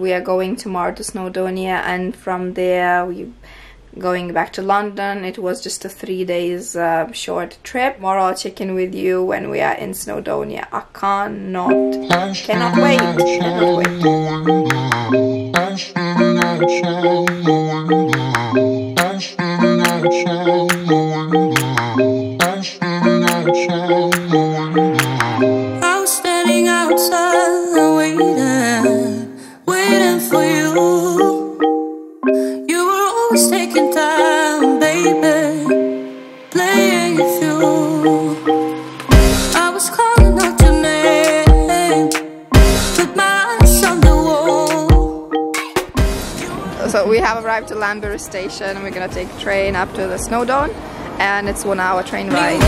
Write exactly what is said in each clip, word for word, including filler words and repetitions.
We are going tomorrow to Snowdonia, and from there we going back to London. It was just a three days uh, short trip. More I'll check in with you when we are in Snowdonia. I cannot, cannot wait, cannot wait. I was standing outside waiting, waiting for you. It's taking time, baby, playing with you. I was calling out your name with my eyes on the wall. So we have arrived at Llanberis station. We're gonna take a train up to the Snowdon, and it's one hour train ride.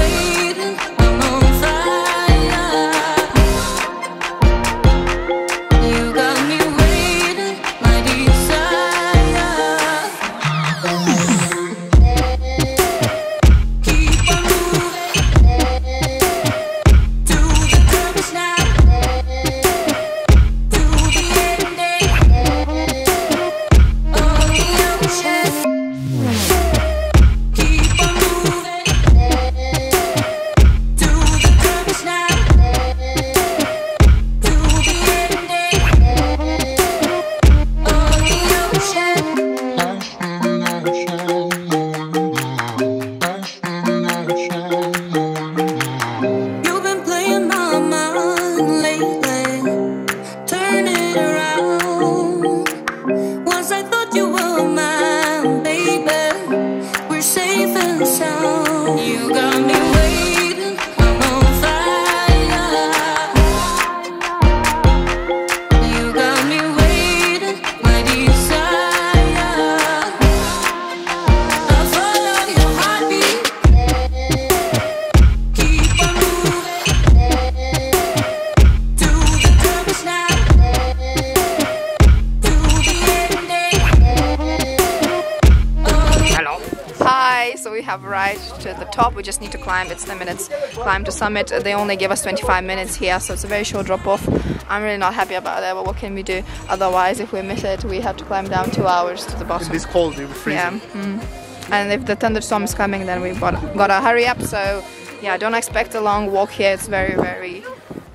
Have arrived to the top. We just need to climb. It's ten minutes climb to summit. They only give us twenty-five minutes here, so it's a very short drop off. I'm really not happy about that, but what can we do? Otherwise, if we miss it, we have to climb down two hours to the bottom. It's cold, it'll be freezing. Yeah. Mm-hmm. And if the thunderstorm is coming, then we've got gotta hurry up. So yeah, don't expect a long walk here. It's very very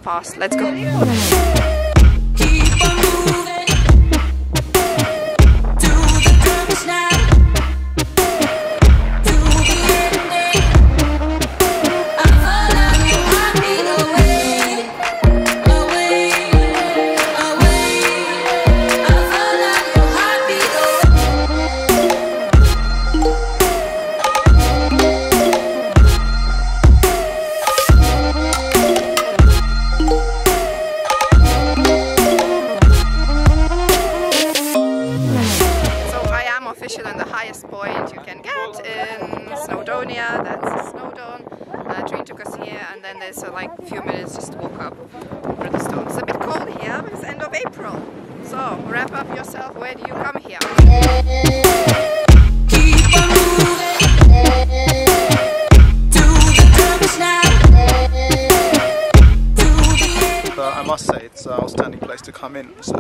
fast. Let's go. Point you can get in Snowdonia, that's Snowdon. Uh, train took us here, and then there's uh, like a few minutes just to walk up over the stone. It's a bit cold here, but it's end of April. So wrap up yourself. Where do you come here? It's an outstanding place to come in, so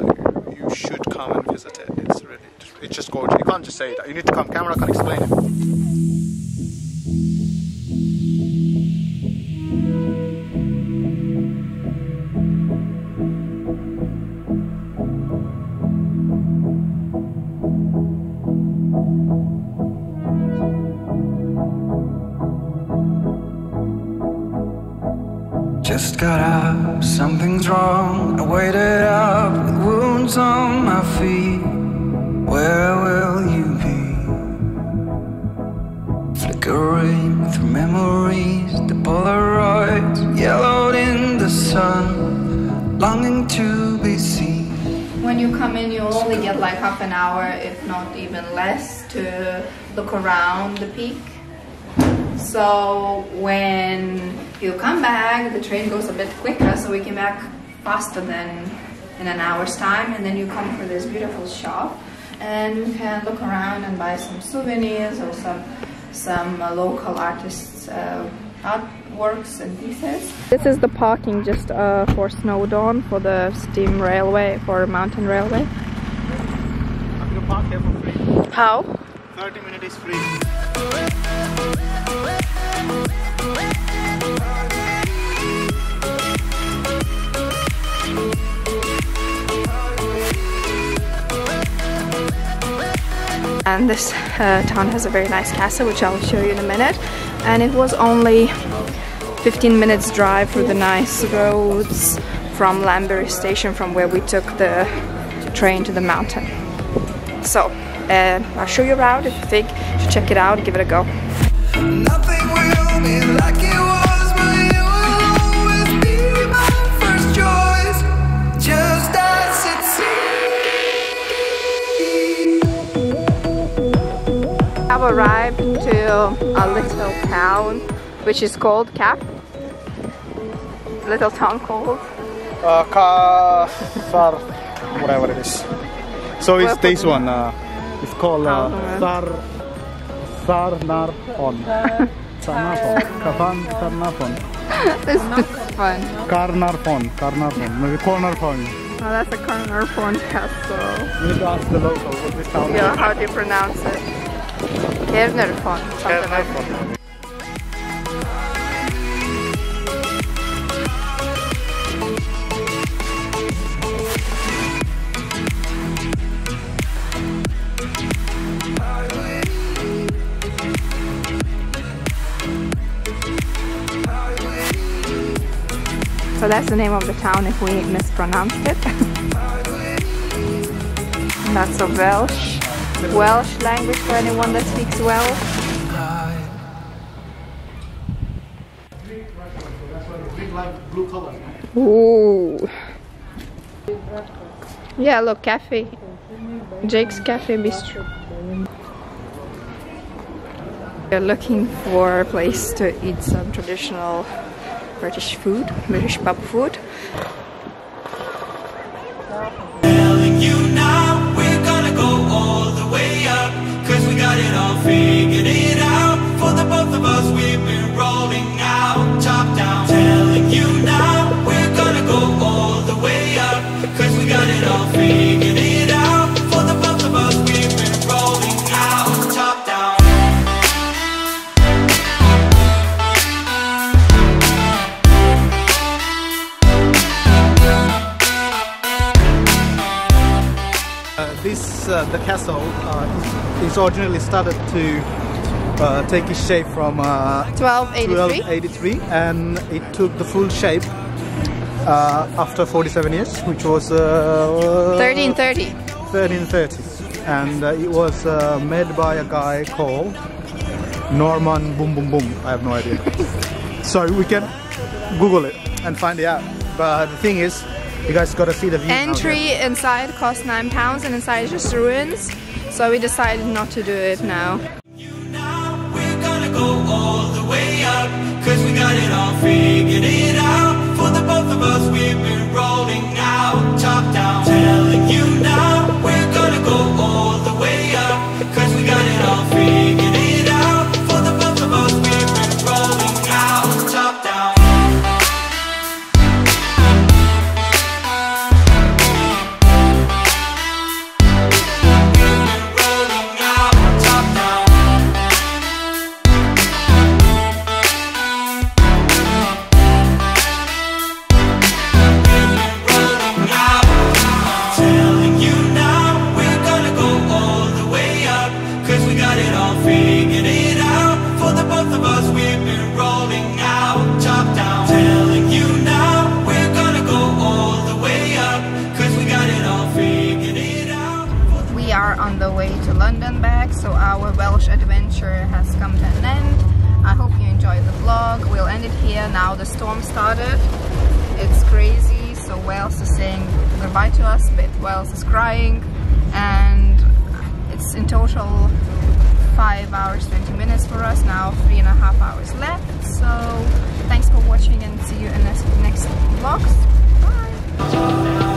you should come and visit it. It's really, it's just gorgeous. You can't just say that. You need to come. Camera can't explain it. Just got up, something's wrong. I waited up with wounds on my feet. Where will you be? Flickering through memories, the Polaroids yellowed in the sun, longing to be seen. When you come in, you'll only get like half an hour, if not even less, to look around the peak. So when you come back, the train goes a bit quicker, so we came back faster than in an hour's time, and then you come to this beautiful shop and you can look around and buy some souvenirs or some some uh, local artists' uh, artworks and pieces. This is the parking just uh, for Snowdon, for the steam railway, for mountain railway. park here for free. How? thirty minutes is free. And this uh, town has a very nice castle, which I'll show you in a minute. And it was only fifteen minutes drive through the nice roads from Llanberis station, from where we took the train to the mountain. So uh, I'll show you around. If you think you should check it out, give it a go. Nothing will be like it was, but you will always be my first choice, just as it seems. I've arrived to a little town which is called Cap. Little town called Uh, Caernarfon, whatever it is. So it's this one. Uh, it's called Caernarfon. Caernarfon. Caernarfon. This is fun. Caernarfon. Caernarfon. Maybe Caernarfon. Oh, that's a Caernarfon Castle. You need to ask the local what this sounds like. Yeah, how do you pronounce it? Caernarfon. Caernarfon. So that's the name of the town if we mispronounced it. That's a Welsh, Welsh language for anyone that speaks Welsh. Ooh. Yeah, look, cafe. Jake's Cafe Bistro. We're looking for a place to eat some traditional British food, British pub food. Telling you now, we're gonna go all the way up, cause we got it all figured it out. For the both of us, we've been rolling out, top down. Telling you now, we're gonna go all the way up, cause we got it all figured it out. For the both of us, we've been rolling out, top down. This, uh, the castle, uh, is, is originally started to uh, take its shape from uh, twelve eighty-three. twelve eighty-three, and it took the full shape uh, after forty-seven years, which was uh, thirteen thirty. thirteen thirty, and uh, it was uh, made by a guy called Norman Boom Boom Boom. I have no idea. So we can Google it and find it out. But the thing is, you guys gotta see the view. Entry inside cost nine pounds, and inside is just ruins. So we decided not to do it now. Now we're gonna go all the way up, cause we got it all figured it out. For the both of us, we've been rolling out, top down. Telling you now, we're gonna go all the way up, cause we got it all figured it out. For the both of us, we've been rolling out, top down. So our Welsh adventure has come to an end. I hope you enjoyed the vlog. We'll end it here. Now the storm started. It's crazy. So Wales is saying goodbye to us, but Wales is crying. And it's in total five hours twenty minutes for us. Now three and a half hours left. So thanks for watching, and see you in the next vlogs. Bye!